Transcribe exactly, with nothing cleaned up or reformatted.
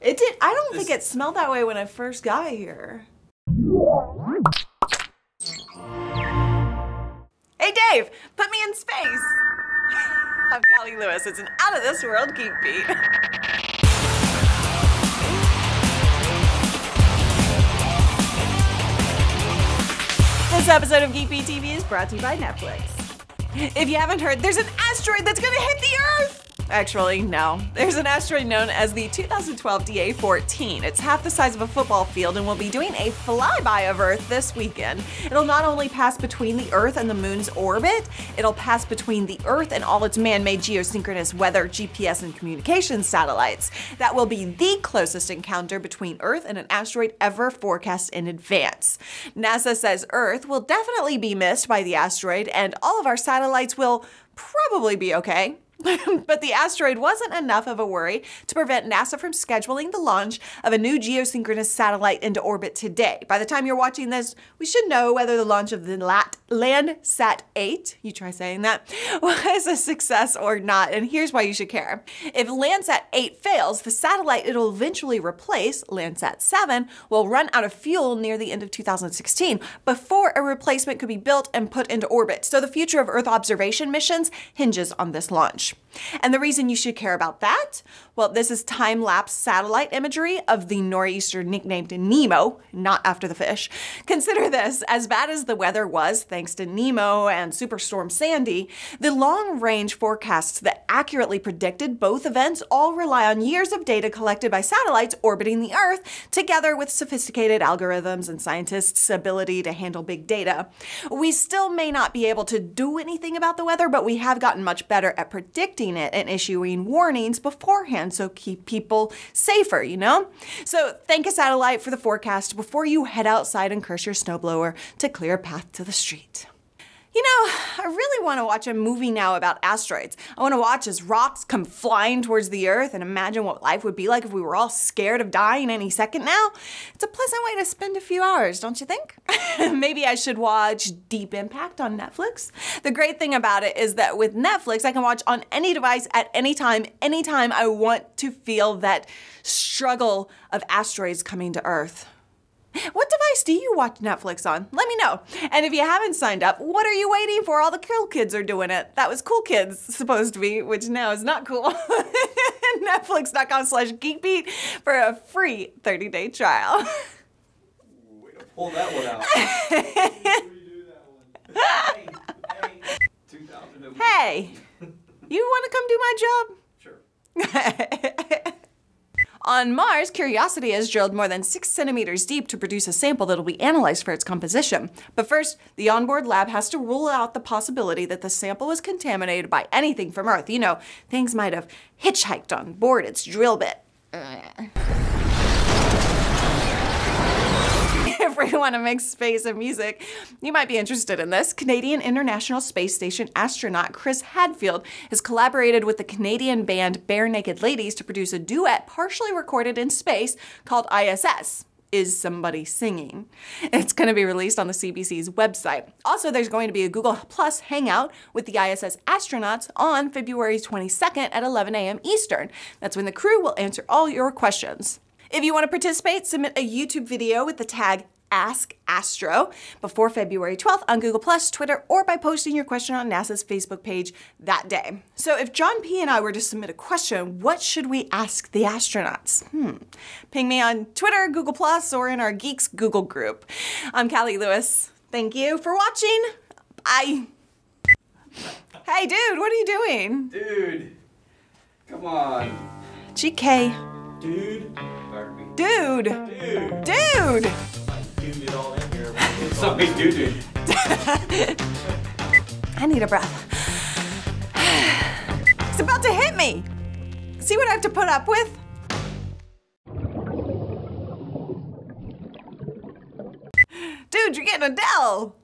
It did. I don't this... think it smelled that way when I first got here. Hey Dave, put me in space. I'm Callie Lewis. It's an Out of This World Geek Beat. This episode of Geek Beat T V is brought to you by Netflix. If you haven't heard, there's an asteroid that's gonna hit the Earth. Actually, no. There's an asteroid known as the two thousand twelve D A fourteen. It's half the size of a football field, and we'll be doing a flyby of Earth this weekend. It'll not only pass between the Earth and the Moon's orbit, it'll pass between the Earth and all its man-made geosynchronous weather, G P S, and communications satellites. That will be the closest encounter between Earth and an asteroid ever forecast in advance. NASA says Earth will definitely be missed by the asteroid, and all of our satellites will probably be okay. But the asteroid wasn't enough of a worry to prevent NASA from scheduling the launch of a new geosynchronous satellite into orbit today. By the time you're watching this, we should know whether the launch of the Landsat eight, you try saying that, was a success or not, and here's why you should care. If Landsat eight fails, the satellite it'll eventually replace, Landsat seven, will run out of fuel near the end of two thousand sixteen before a replacement could be built and put into orbit. So the future of Earth observation missions hinges on this launch. And the reason you should care about that? Well, this is time-lapse satellite imagery of the nor'easter nicknamed Nemo, not after the fish. Consider this, as bad as the weather was thanks to Nemo and Superstorm Sandy, the long-range forecasts that accurately predicted both events all rely on years of data collected by satellites orbiting the Earth, together with sophisticated algorithms and scientists' ability to handle big data. We still may not be able to do anything about the weather, but we have gotten much better at predicting predicting it and issuing warnings beforehand, so keep people safer, you know? So thank a satellite for the forecast before you head outside and curse your snowblower to clear a path to the street. You know, I really want to watch a movie now about asteroids. I want to watch as rocks come flying towards the Earth and imagine what life would be like if we were all scared of dying any second now. It's a pleasant way to spend a few hours, don't you think? Maybe I should watch Deep Impact on Netflix. The great thing about it is that with Netflix, I can watch on any device at any time, anytime I want to feel that struggle of asteroids coming to Earth. What device do you watch Netflix on? Let me know. And if you haven't signed up, what are you waiting for? All the cool kids are doing it. That was cool kids, supposed to be, which now is not cool. Netflix.com slash geekbeat for a free thirty day trial. Way to pull that one out. Redo that one. Hey, hey, two thousand one. Hey, you want to come do my job? Sure. On Mars, Curiosity has drilled more than six centimeters deep to produce a sample that'll be analyzed for its composition. But first, the onboard lab has to rule out the possibility that the sample was contaminated by anything from Earth. You know, things might have hitchhiked on board its drill bit. If you want to mix space and music, you might be interested in this. Canadian International Space Station astronaut Chris Hadfield has collaborated with the Canadian band Bare Naked Ladies to produce a duet partially recorded in space called I S S. Is somebody singing? It's going to be released on the C B C's website. Also, there's going to be a Google Plus hangout with the I S S astronauts on February twenty-second at eleven A M Eastern. That's when the crew will answer all your questions. If you want to participate, submit a YouTube video with the tag Ask Astro before February twelfth on Google Plus, Twitter, or by posting your question on NASA's Facebook page that day. So if John P and I were to submit a question, what should we ask the astronauts? Hmm. Ping me on Twitter, Google Plus, or in our Geeks Google group. I'm Callie Lewis. Thank you for watching. Bye. Hey, dude, what are you doing? Dude, come on. G K. Dude. Pardon me. Dude. Dude. Dude. Dude. It all in here. Somebody do do. I need a breath. It's about to hit me. See what I have to put up with? Dude, you're getting Adele.